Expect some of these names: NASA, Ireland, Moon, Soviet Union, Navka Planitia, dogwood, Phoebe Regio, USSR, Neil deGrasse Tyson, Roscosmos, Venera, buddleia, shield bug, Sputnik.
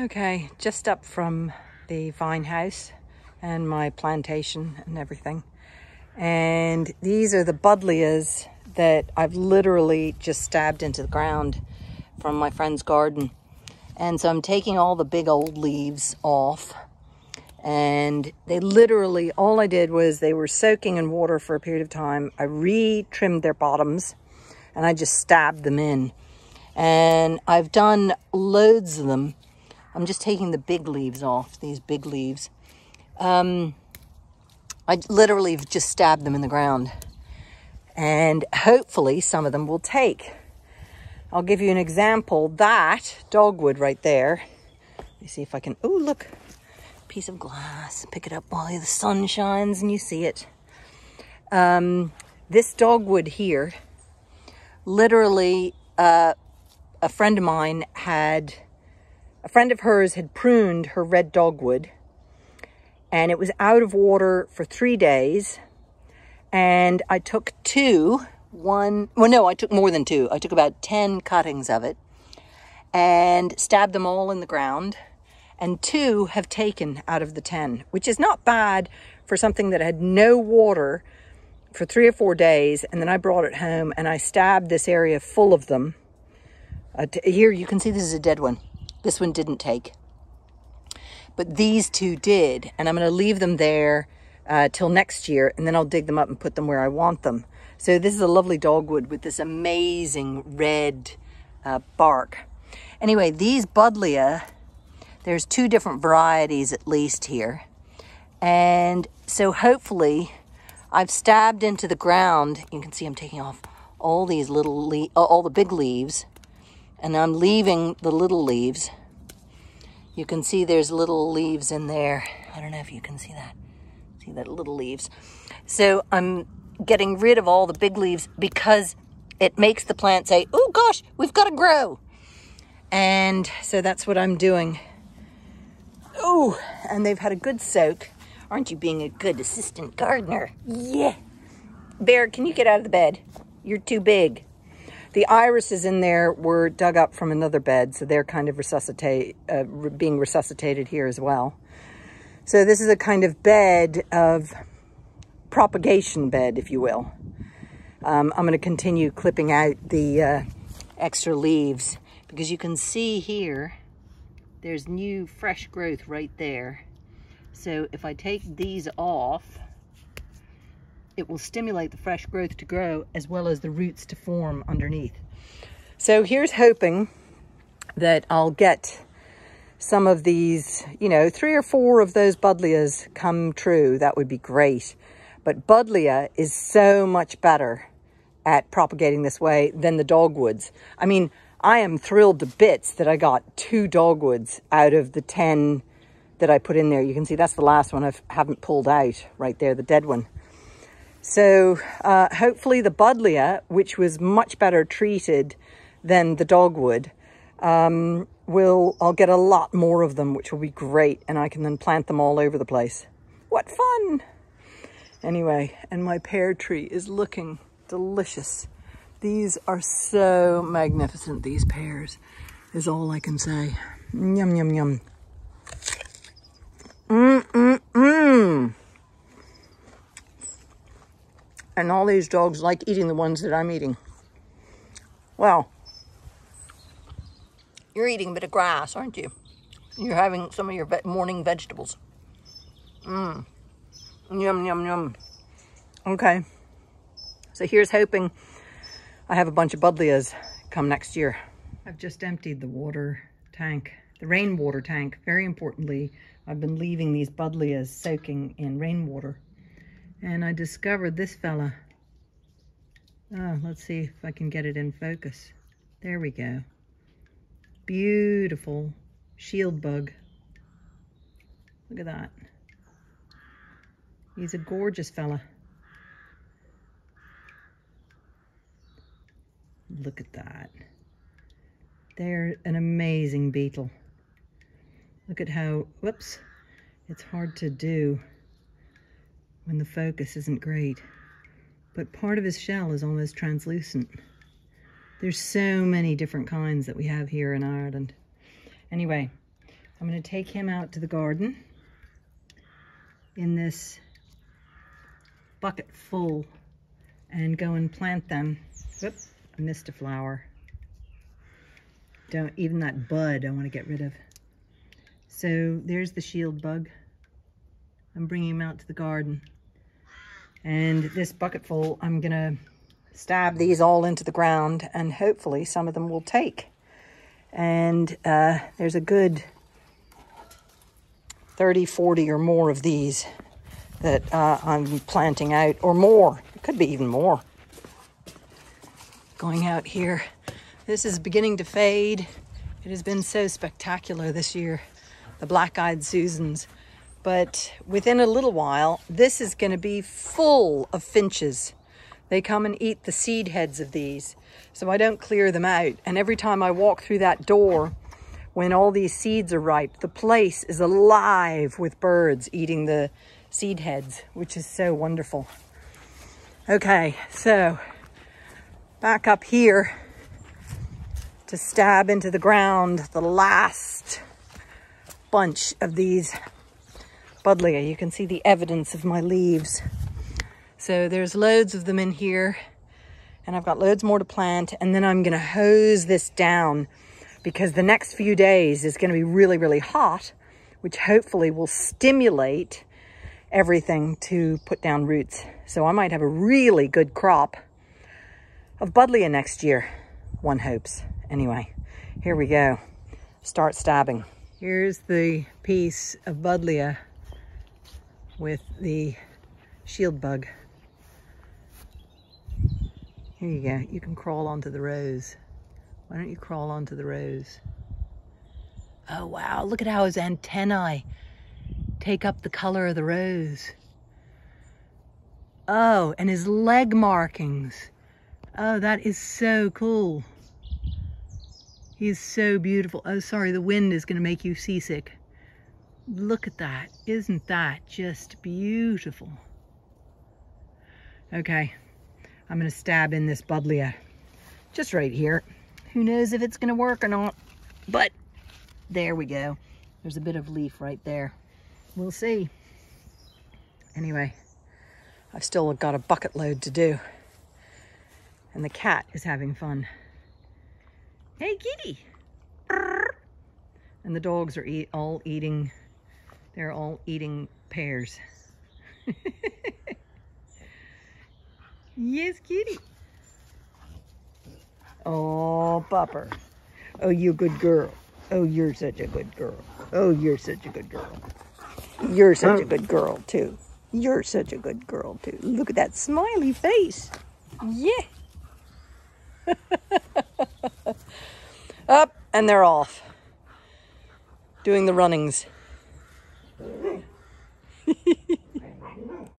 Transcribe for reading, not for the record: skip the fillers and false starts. Okay, just up from the vine house and my plantation and everything. And these are the buddleias that I've literally just stabbed into the ground from my friend's garden. And so I'm taking all the big old leaves off. And they literally, all I did was they were soaking in water for a period of time. I re-trimmed their bottoms and I just stabbed them in. And I've done loads of them. I'm just taking the big leaves off, these big leaves. I literally just stabbed them in the ground. And hopefully some of them will take. I'll give you an example. That dogwood right there. Let me see if I can, oh look, piece of glass. Pick it up while the sun shines and you see it. This dogwood here, literally a friend of mine had, a friend of hers had pruned her red dogwood and it was out of water for 3 days. And I took I took more than two. I took about 10 cuttings of it and stabbed them all in the ground. And 2 have taken out of the 10, which is not bad for something that had no water for 3 or 4 days. And then I brought it home and I stabbed this area full of them. Here you can see this is a dead one. This one didn't take, but these 2 did. And I'm going to leave them there till next year. And then I'll dig them up and put them where I want them. So this is a lovely dogwood with this amazing red bark. Anyway, these buddleia, there's 2 different varieties at least here. And so hopefully I've stabbed into the ground. You can see I'm taking off all these little all the big leaves, and I'm leaving the little leaves. You can see there's little leaves in there. I don't know if you can see that. See that little leaves. So I'm getting rid of all the big leaves because it makes the plant say, oh gosh, we've got to grow. And so that's what I'm doing. Oh, and they've had a good soak. Aren't you being a good assistant gardener? Yeah. Bear, can you get out of the bed? You're too big. The irises in there were dug up from another bed, so they're kind of being resuscitated here as well. So this is a kind of bed of propagation bed, if you will. I'm going to continue clipping out the extra leaves because you can see here there's new fresh growth right there. So if I take these off, it will stimulate the fresh growth to grow as well as the roots to form underneath. So here's hoping that I'll get some of these, you know, 3 or 4 of those buddleias come true. That would be great. But buddleia is so much better at propagating this way than the dogwoods. I mean, I am thrilled to bits that I got 2 dogwoods out of the 10 that I put in there. You can see that's the last one I haven't pulled out right there, the dead one. So hopefully the buddleia, which was much better treated than the dogwood, I'll get a lot more of them, which will be great. And I can then plant them all over the place. What fun! Anyway, and my pear tree is looking delicious. These are so magnificent, these pears, is all I can say. Yum, yum, yum. Mm-mm-mm. And all these dogs like eating the ones that I'm eating. Well, you're eating a bit of grass, aren't you? You're having some of your morning vegetables. Mmm. Yum, yum, yum. Okay. So here's hoping I have a bunch of buddleias come next year. I've just emptied the water tank, the rainwater tank. Very importantly, I've been leaving these buddleias soaking in rainwater. And I discovered this fella. Oh, let's see if I can get it in focus. There we go. Beautiful shield bug. Look at that. He's a gorgeous fella. Look at that. They're an amazing beetle. Look at how, whoops, it's hard to do when the focus isn't great, but part of his shell is almost translucent. There's so many different kinds that we have here in Ireland. Anyway, I'm going to take him out to the garden in this bucket full and go and plant them. Oops, I missed a flower. Don't, even that bud I want to get rid of. So there's the shield bug. I'm bringing him out to the garden. And this bucket full, I'm going to stab these all into the ground, and hopefully some of them will take. And there's a good 30, 40 or more of these that I'm planting out, or more. It could be even more. Going out here. This is beginning to fade. It has been so spectacular this year, the black-eyed Susans. But within a little while, this is going to be full of finches. They come and eat the seed heads of these, so I don't clear them out. And every time I walk through that door, when all these seeds are ripe, the place is alive with birds eating the seed heads, which is so wonderful. Okay, so back up here to stab into the ground the last bunch of these buddleia. You can see the evidence of my leaves. So there's loads of them in here, and I've got loads more to plant, and then I'm going to hose this down because the next few days is going to be really, really hot, which hopefully will stimulate everything to put down roots. So I might have a really good crop of buddleia next year, one hopes. Anyway, here we go. Start stabbing. Here's the piece of buddleia with the shield bug. Here you go. You can crawl onto the rose. Why don't you crawl onto the rose? Oh wow, look at how his antennae take up the color of the rose. Oh, and his leg markings. Oh, that is so cool. He's so beautiful. Oh, sorry, the wind is going to make you seasick. Look at that. Isn't that just beautiful? Okay, I'm going to stab in this buddleia just right here. Who knows if it's going to work or not, but there we go. There's a bit of leaf right there. We'll see. Anyway, I've still got a bucket load to do, and the cat is having fun. Hey, kitty! And the dogs are all eating. They're all eating pears. Yes, kitty. Oh, pupper. Oh, you good girl. Oh, you're such a good girl. Oh, you're such a good girl. You're such a good girl, too. You're such a good girl, too. Look at that smiley face. Yeah. Up, and they're off. Doing the runnings.